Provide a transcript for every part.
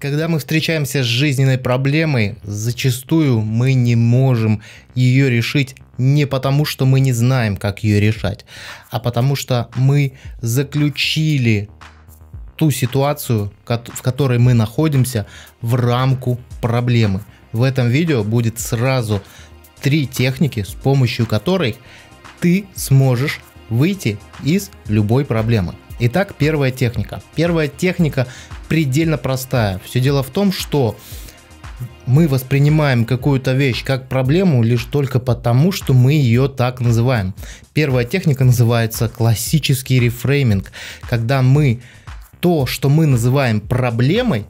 Когда мы встречаемся с жизненной проблемой, зачастую мы не можем ее решить не потому, что мы не знаем, как ее решать, а потому что мы заключили ту ситуацию, в которой мы находимся, в рамку проблемы. В этом видео будет сразу 3 техники, с помощью которой ты сможешь выйти из любой проблемы. Итак, первая техника. Первая техника предельно простая. Все дело в том, что мы воспринимаем какую-то вещь как проблему лишь только потому, что мы ее так называем. Первая техника называется классический рефрейминг, когда мы то, что мы называем проблемой,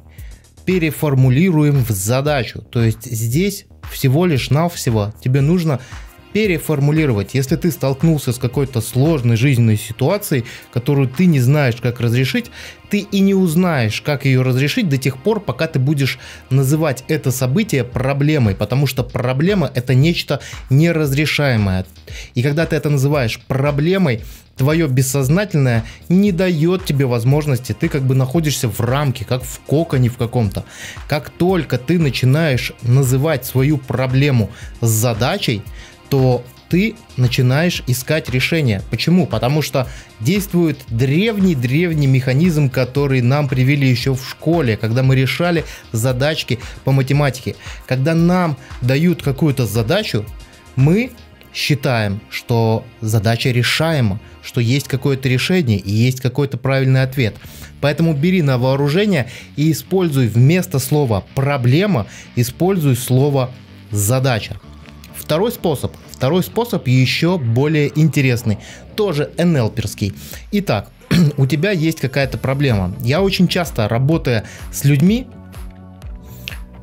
переформулируем в задачу. То есть здесь всего лишь навсего тебе нужно переформулировать. Если ты столкнулся с какой-то сложной жизненной ситуацией, которую ты не знаешь, как разрешить, ты и не узнаешь, как ее разрешить до тех пор, пока ты будешь называть это событие проблемой, потому что проблема — это нечто неразрешаемое. И когда ты это называешь проблемой, твое бессознательное не дает тебе возможности, ты как бы находишься в рамке, как в коконе в каком-то. Как только ты начинаешь называть свою проблему с задачей, то ты начинаешь искать решение. Почему? Потому что действует древний-древний механизм, который нам привили еще в школе, когда мы решали задачки по математике. Когда нам дают какую-то задачу, мы считаем, что задача решаема, что есть какое-то решение и есть какой-то правильный ответ. Поэтому бери на вооружение и используй вместо слова «проблема», используй слово «задача». Второй способ еще более интересный, тоже НЛПерский. Итак, у тебя есть какая-то проблема. Я очень часто, работая с людьми,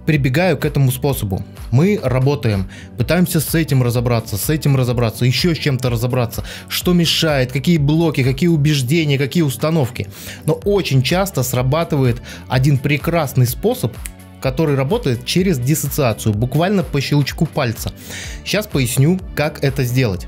прибегаю к этому способу. Мы работаем, пытаемся с этим разобраться, еще с чем-то разобраться, что мешает, какие блоки, какие убеждения, какие установки. Но очень часто срабатывает один прекрасный способ, который работает через диссоциацию, буквально по щелчку пальца. Сейчас поясню, как это сделать.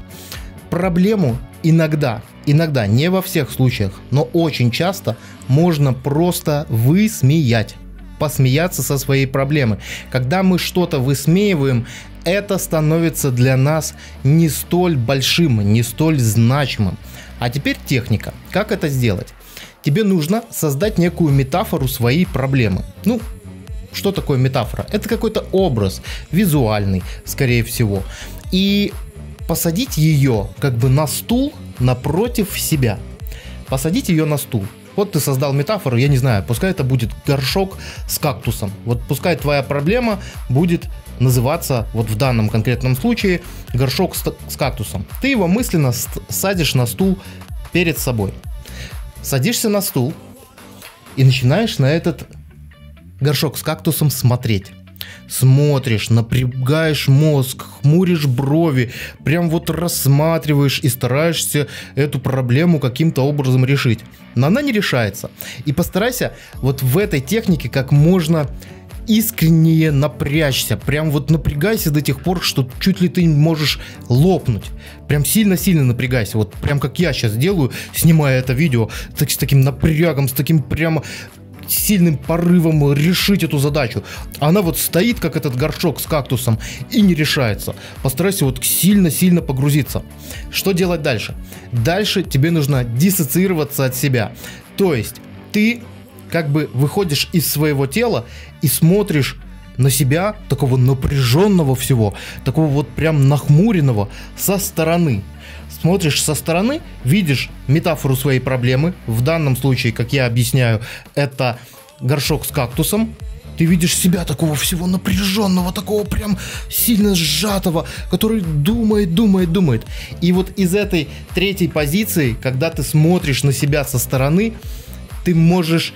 Проблему иногда, не во всех случаях, но очень часто можно просто высмеять, посмеяться со своей проблемы. Когда мы что-то высмеиваем, это становится для нас не столь большим, не столь значимым. А теперь техника. Как это сделать? Тебе нужно создать некую метафору своей проблемы. Ну, что такое метафора? Это какой-то образ, визуальный, скорее всего. И посадить ее как бы на стул напротив себя. Посадить ее на стул. Вот ты создал метафору, я не знаю, пускай это будет горшок с кактусом. Вот пускай твоя проблема будет называться, вот в данном конкретном случае, горшок с кактусом. Ты его мысленно садишь на стул перед собой. Садишься на стул и начинаешь на этот горшок с кактусом смотреть. Смотришь, напрягаешь мозг, хмуришь брови, прям вот рассматриваешь и стараешься эту проблему каким-то образом решить. Но она не решается. И постарайся вот в этой технике как можно искренне напрячься. Прям вот напрягайся до тех пор, что чуть ли ты можешь лопнуть. Прям сильно-сильно напрягайся. Вот прям как я сейчас делаю, снимая это видео, с таким напрягом, с таким прямо сильным порывом решить эту задачу. Она вот стоит, как этот горшок с кактусом, и не решается. Постарайся вот сильно-сильно погрузиться. Что делать дальше? Дальше тебе нужно диссоциироваться от себя. То есть ты как бы выходишь из своего тела и смотришь на себя, такого напряженного всего, такого вот прям нахмуренного, со стороны. Смотришь со стороны, видишь метафору своей проблемы. В данном случае, как я объясняю, это горшок с кактусом. Ты видишь себя такого всего напряженного, такого прям сильно сжатого, который думает. И вот из этой третьей позиции, когда ты смотришь на себя со стороны, ты можешь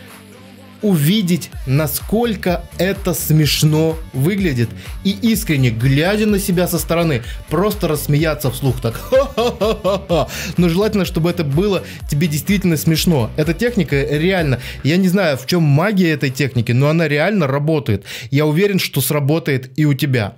увидеть, насколько это смешно выглядит, и искренне, глядя на себя со стороны, просто рассмеяться вслух так «ха-ха-ха-ха-ха». Но желательно, чтобы это было тебе действительно смешно. Эта техника реально, я не знаю, в чем магия этой техники, но она реально работает. Я уверен, что сработает и у тебя.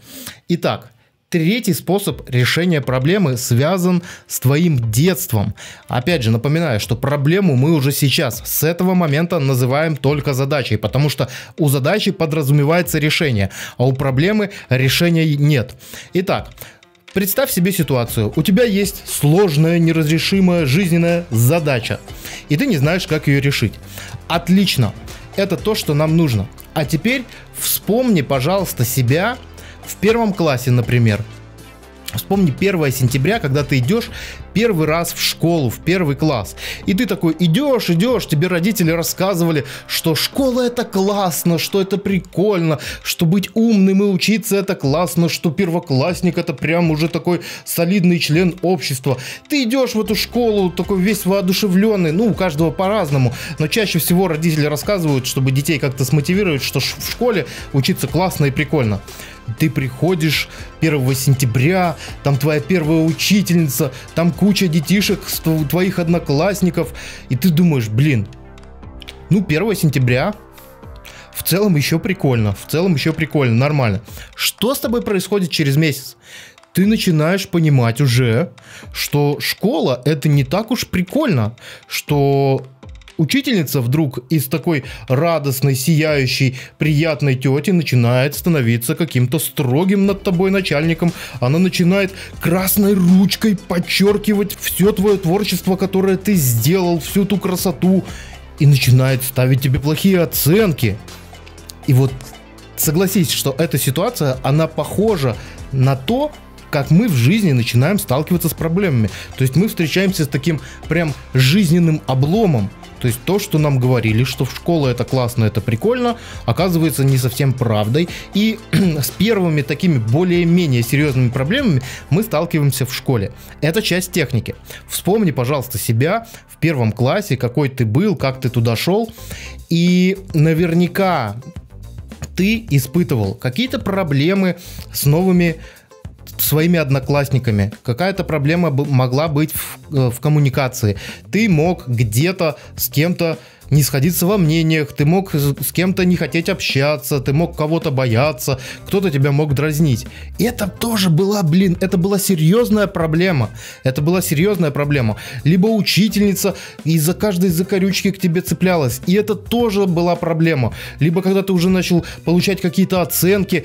Итак, Третий способ решения проблемы связан с твоим детством. Опять же, напоминаю, что проблему мы уже сейчас, с этого момента, называем только задачей, потому что у задачи подразумевается решение, а у проблемы решения нет. Итак, представь себе ситуацию. У тебя есть сложная, неразрешимая жизненная задача, и ты не знаешь, как ее решить. Отлично, это то, что нам нужно. А теперь вспомни, пожалуйста, себя в первом классе, например. Вспомни 1 сентября, когда ты идешь первый раз в школу, в первый класс. И ты такой идешь, идешь, тебе родители рассказывали, что школа это классно, что это прикольно, что быть умным и учиться это классно, что первоклассник это прям уже такой солидный член общества. Ты идешь в эту школу такой весь воодушевленный, ну у каждого по-разному, но чаще всего родители рассказывают, чтобы детей как-то смотивировать, что в школе учиться классно и прикольно. Ты приходишь 1 сентября, там твоя первая учительница, там куча детишек, твоих одноклассников, и ты думаешь, блин, ну 1 сентября в целом еще прикольно, нормально. Что с тобой происходит через месяц? Ты начинаешь понимать уже, что школа это не так уж прикольно, что... Учительница вдруг из такой радостной, сияющей, приятной тети начинает становиться каким-то строгим над тобой начальником. Она начинает красной ручкой подчеркивать все твое творчество, которое ты сделал, всю ту красоту, и начинает ставить тебе плохие оценки. И вот согласись, что эта ситуация, она похожа на то, как мы в жизни начинаем сталкиваться с проблемами. То есть мы встречаемся с таким прям жизненным обломом. То есть то, что нам говорили, что в школе это классно, это прикольно, оказывается не совсем правдой. И с первыми такими более-менее серьезными проблемами мы сталкиваемся в школе. Это часть техники. Вспомни, пожалуйста, себя в первом классе, какой ты был, как ты туда шел. И наверняка ты испытывал какие-то проблемы с новыми своими одноклассниками, какая-то проблема могла быть в коммуникации, ты мог где-то с кем-то не сходиться во мнениях, ты мог с кем-то не хотеть общаться, ты мог кого-то бояться, кто-то тебя мог дразнить. И это тоже была, блин, это была серьезная проблема. Либо учительница из-за каждой закорючки к тебе цеплялась, и это тоже была проблема. Либо когда ты уже начал получать какие-то оценки,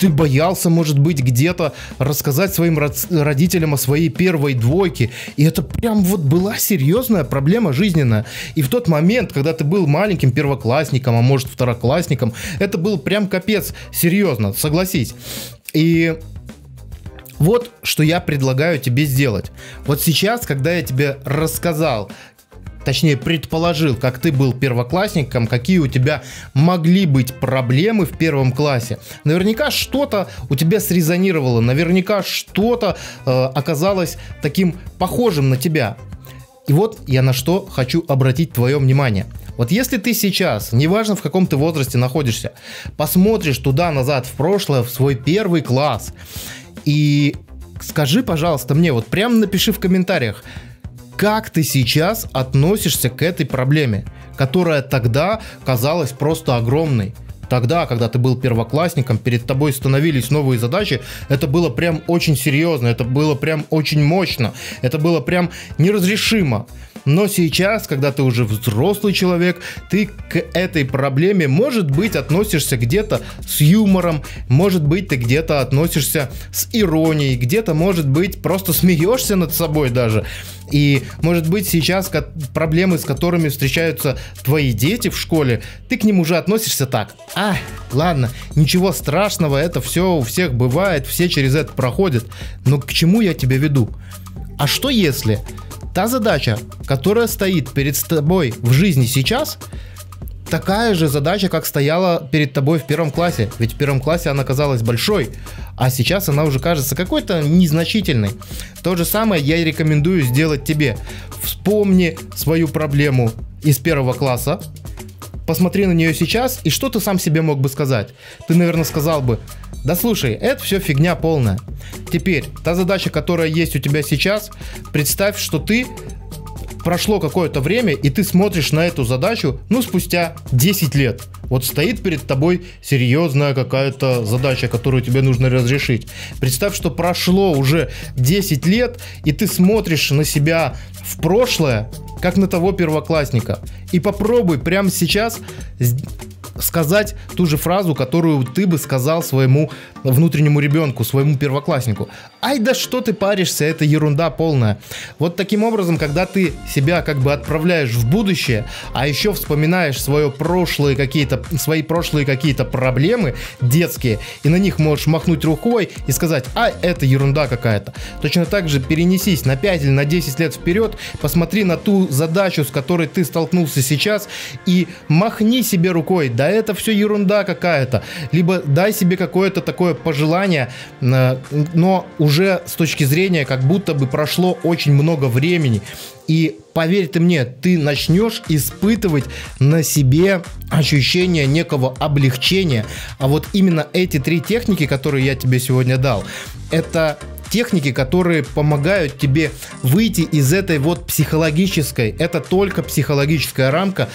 ты боялся, может быть, где-то рассказать своим родителям о своей первой двойке. И это прям вот была серьезная проблема жизненная. И в тот момент, когда ты был маленьким первоклассником, а может второклассником, это был прям капец, серьезно, согласись. И вот что я предлагаю тебе сделать. Вот сейчас, когда я тебе рассказал, точнее, предположил, как ты был первоклассником, какие у тебя могли быть проблемы в первом классе. Наверняка что-то у тебя срезонировало, наверняка что-то оказалось таким похожим на тебя. И вот я на что хочу обратить твое внимание. Вот если ты сейчас, неважно в каком ты возрасте находишься, посмотришь туда-назад в прошлое, в свой первый класс, и скажи, пожалуйста, мне, вот прямо напиши в комментариях, как ты сейчас относишься к этой проблеме, которая тогда казалась просто огромной. Тогда, когда ты был первоклассником, перед тобой становились новые задачи, это было прям очень серьезно, это было прям очень мощно, это было прям неразрешимо. Но сейчас, когда ты уже взрослый человек, ты к этой проблеме, может быть, относишься где-то с юмором, может быть, ты где-то относишься с иронией, где-то, может быть, просто смеешься над собой даже. И, может быть, сейчас проблемы, с которыми встречаются твои дети в школе, ты к ним уже относишься так. А, ладно, ничего страшного, это все у всех бывает, все через это проходят. Но к чему я тебя веду? А что если та задача, которая стоит перед тобой в жизни сейчас, такая же задача, как стояла перед тобой в первом классе? Ведь в первом классе она казалась большой, а сейчас она уже кажется какой-то незначительной. То же самое я и рекомендую сделать тебе. Вспомни свою проблему из первого класса, посмотри на нее сейчас, и что ты сам себе мог бы сказать? Ты, наверное, сказал бы: да слушай, это все фигня полная. Теперь, та задача, которая есть у тебя сейчас, представь, что ты прошло какое-то время, и ты смотришь на эту задачу, ну, спустя 10 лет. Вот стоит перед тобой серьезная какая-то задача, которую тебе нужно разрешить. Представь, что прошло уже 10 лет, и ты смотришь на себя в прошлое, как на того первоклассника. И попробуй прямо сейчас сказать ту же фразу, которую ты бы сказал своему внутреннему ребенку, своему первокласснику. Ай да что ты паришься, это ерунда полная. Вот таким образом, когда ты себя как бы отправляешь в будущее, а еще вспоминаешь свои прошлые какие-то проблемы детские, и на них можешь махнуть рукой и сказать, а это ерунда какая-то. Точно так же перенесись на 5 или на 10 лет вперед, посмотри на ту задачу, с которой ты столкнулся сейчас, и махни себе рукой, да это все ерунда какая-то, либо дай себе какое-то такое пожелание, но уже с точки зрения, как будто бы прошло очень много времени. И поверь ты мне, ты начнешь испытывать на себе ощущение некого облегчения. А вот именно эти три техники, которые я тебе сегодня дал, это техники, которые помогают тебе выйти из этой вот психологической, это только психологическая рамка,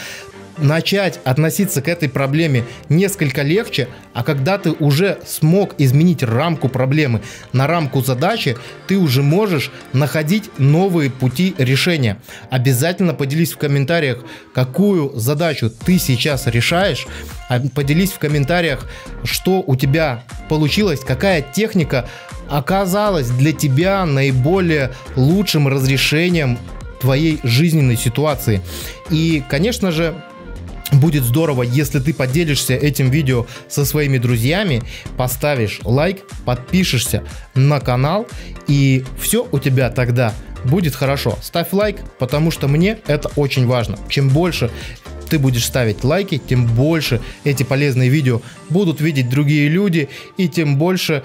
начать относиться к этой проблеме несколько легче, а когда ты уже смог изменить рамку проблемы на рамку задачи, ты уже можешь находить новые пути решения. Обязательно поделись в комментариях, какую задачу ты сейчас решаешь, поделись в комментариях, что у тебя получилось, какая техника оказалась для тебя наиболее лучшим разрешением твоей жизненной ситуации. И, конечно же, будет здорово, если ты поделишься этим видео со своими друзьями, поставишь лайк, подпишешься на канал, и все у тебя тогда будет хорошо. Ставь лайк, потому что мне это очень важно. Чем больше ты будешь ставить лайки, тем больше эти полезные видео будут видеть другие люди, и тем больше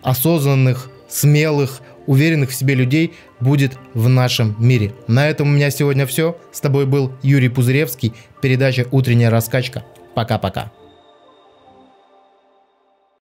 осознанных, смелых, уверенных в себе людей будет в нашем мире. На этом у меня сегодня все. С тобой был Юрий Пузыревский. Передача «Утренняя раскачка». Пока-пока.